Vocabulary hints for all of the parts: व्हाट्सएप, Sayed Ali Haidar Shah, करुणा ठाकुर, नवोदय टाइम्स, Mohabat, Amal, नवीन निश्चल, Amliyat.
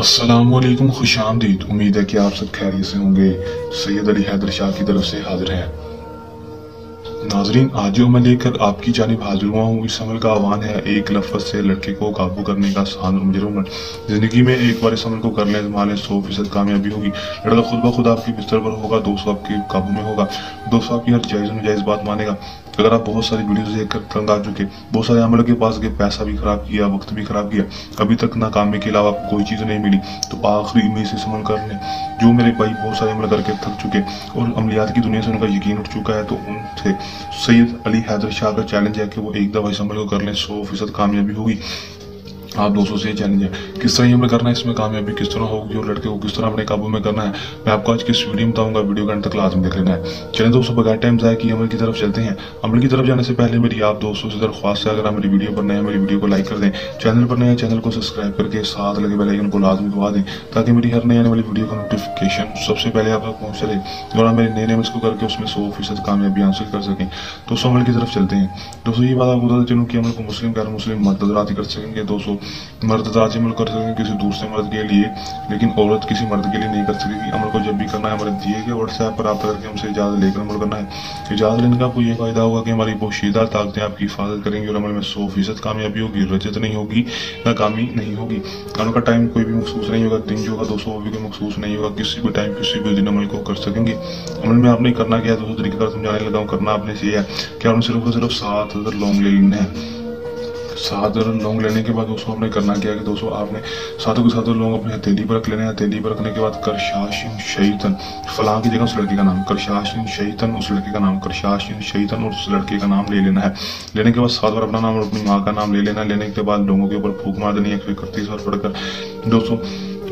अस्सलामुअलैकुम, खुश आमदीद। उम्मीद है कि आप सब खैरियत से होंगे। सैयद अली हैदर शाह की तरफ से हाजिर हैं। नाजरीन, आज जो मैं लेकर आपकी जानिब हाजिर हुआ हूँ, इस अमल का आह्वान है एक लफ्ज़ से लड़के को काबू करने का आसान और मुजरिम अमल। ज़िंदगी में एक बार इस अमल को कर लें, मान लें 100% कामयाबी होगी। लड़का खुद ब खुद आपके बिस्तर पर होगा, दोस्तों आपके काबू में होगा, दोस्तों आपकी हर जायज़ में जायज़ बात मानेगा। अगर आप बहुत सारी वीडियोस देख कर तंग आ चुके, बहुत सारे अमल के पास गए, पैसा भी ख़राब किया, वक्त भी ख़राब किया, अभी तक नाकामी के अलावा आपको कोई चीज़ नहीं मिली, तो आखिरी में इसे अमल कर लें। जो मेरे भाई बहुत सारे अमल करके थक चुके और अमलियात की दुनिया से उनका यकीन उठ चुका है, तो उनसे सैयद अली हैदर शाह का चैलेंज है कि वो एक दफ़ा इस अमल को कर लें, 100% कामयाबी होगी। आप दोस्तों से ये चैलेंज है, किस तरह हमें करना है, इसमें कामयाबी किस तरह होगी और लड़के को किस तरह अपने काबू में करना है, मैं आपको आज किस वीडियो में बताऊंगा। वीडियो के अंत तक लाजमी देख लेना है। चलें दोस्तों, बगैर टाइम जाए कि अमल की तरफ चलते हैं। अमल की तरफ जाने से पहले मेरी आप दोस्तों से दरख्वास्त है, अगर आप मेरी वीडियो पर नए हैं, मेरी वीडियो को लाइक कर दें, चैनल पर नए चैनल को सब्सक्राइब करके साथ लगे बेल आइकन को लाजमी दबा दें, ताकि मेरी हर नई आने वाली वीडियो का नोटिफिकेशन सबसे पहले आप तक पहुँच सके और आप मेरे नए नए इसको करके उसमें 100% कामयाबी हासिल कर सकें। दोस्तों, अमल की तरफ चलते हैं। दोस्तों, ये बात आपको बताते चलूँ कि अमल को मुस्लिम गैर मुस्लिम मर्द रात कर सकेंगे। दोस्तों, मर्द आज अमल कर सकेंगे किसी दूसरे मर्द के लिए, लेकिन औरत किसी मर्द के लिए नहीं कर सकेगी। अमल को जब भी करना है, हमारे दिए गए व्हाट्सएप पर आप करके हमसे इजाज़त लेकर अमल करना है। इजाज़त लेने का आपको ये फायदा होगा कि हमारी पोशीदा ताकतें आपकी हिफाजत करेंगी और अमल में 100% कामयाबी होगी, रजत नहीं होगी, नाकामी नहीं होगी। अमल का टाइम कोई भी मखसूस नहीं होगा, दिन जो होगा दोस्तों वो भी कोई मखसूस नहीं होगा, किसी भी टाइम किसी भी दिन अमल को कर सकेंगे। अमल में आपने करना क्या है, दोस्तों तरीक़ा समझाने लगाऊँ। करना आपने से है कि आपने सिर्फ और सिर्फ 7 अदर लॉन्ग ले लेना है। 7 अदर लौंग लेने के बाद दोस्तों आपने करना क्या है कि दोस्तों आपने 7 के 7 लौंग अपने हथेली पर रख लेने हैं। हथेली पर रखने के बाद करशाशिन शैतन फलां की जगह उस लड़के का नाम, करशाशिन शैतन उस लड़के का नाम, करशाशिन शैतन उस लड़के का नाम ले लेना है। लेने के बाद 7 बार अपना नाम और अपनी माँ का नाम ले लेना है। लेने के बाद लोगों के ऊपर फूंक मार देनी है, 131 बार पढ़कर। दोस्तों,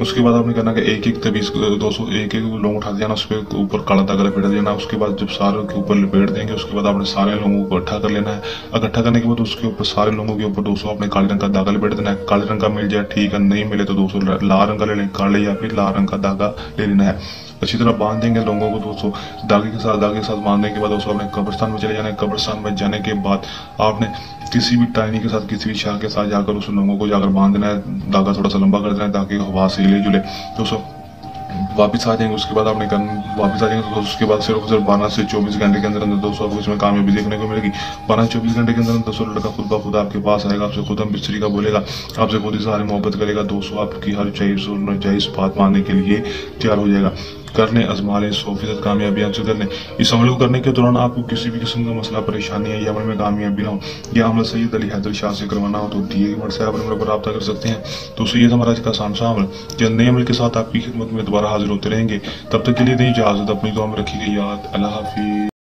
उसके बाद आपने करना कि एक तवीज़ दोस्तों एक लौंग उठा जाना, उसके ऊपर काला धागा लपेट देना। उसके बाद जब सारे के ऊपर लपेट देंगे, उसके बाद आपने सारे लोगों को इकट्ठा कर लेना है। इकट्ठा करने के बाद उसके ऊपर सारे लोगों के ऊपर दोस्तों आपने काले रंग का धागा लपेट देना है। काले रंग का मिल जाए ठीक है, नहीं मिले तो दोस्तों लाल रंग का ले लें, काले या फिर लाल रंग का धागा ले लेना है। अच्छी तरह बांध देंगे लोगों को दोस्तों, धागे के साथ बांधने के बाद दोस्तों आपने कब्रिस्तान में चले जाना है। कब्रिस्तान में जाने के बाद आपने किसी भी टाइनी के साथ, किसी भी शाख के साथ जाकर उस लोगों को जाकर बांध देना है। धागा थोड़ा सा लंबा कर देना है ताकि हवा से हिले जुले। दोस्तों वापस आ जाएंगे, उसके बाद आपने वापस आ जाएंगे तो उसके बाद सिर्फ उधर 12 से 24 घंटे के अंदर अंदर दोस्तों आपको इसमें कामयाबी देखने को मिलेगी। 12 से 24 घंटे के अंदर अंदर दोस्तों लड़का खुद ब खुद आपके पास आएगा, आपसे खुद हम बिस्तरी का बोलेगा, आपसे खुद ही सारी मोहब्बत करेगा। दोस्तों आपकी हर जायज़ बात मानने के लिए तैयार हो जाएगा। कर लें, आजमा लें, 100% कामयाबी हासिल कर लें। इस अमल को करने के दौरान आपको किसी भी किस्म का मसला परेशानी है या अमल में कामयाबी ना हो या अमल सैयद अली हैदर शाह से करवाना हो तो दिए व्हाट्सएप नंबर पर रब्ता कर सकते हैं। तो सैयद हमारा आज का आसान सा अमल, जब नए अमल के साथ आपकी खिदमत में दोबारा हाजिर होते रहेंगे। तब तक के लिए दें इजाज़त, अपनी दुआ में रखिएगा याद। अल्लाह हाफिज़।